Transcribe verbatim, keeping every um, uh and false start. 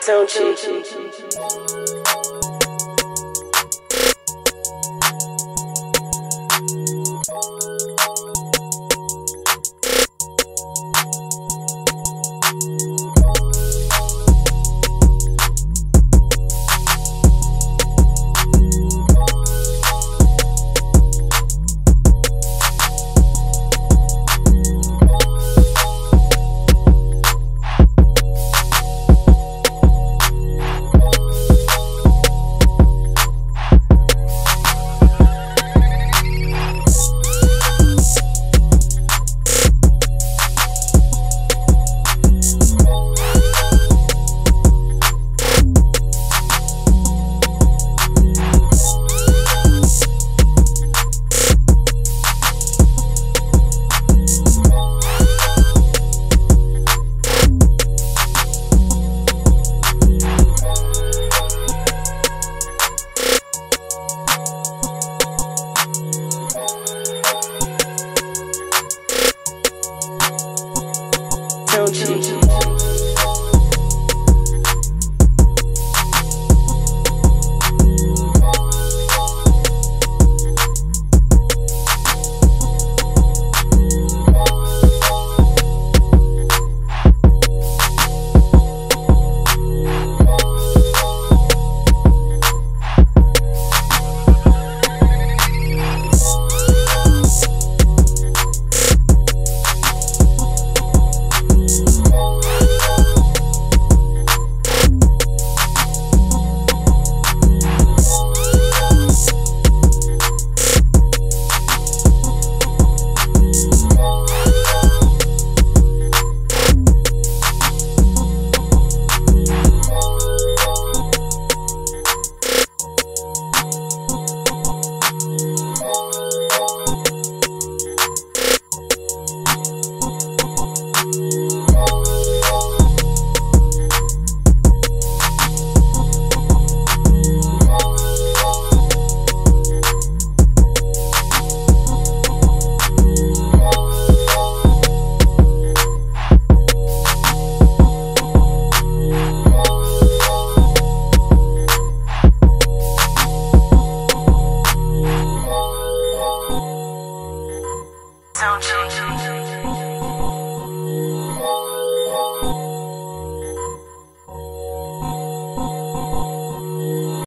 Sound cheap.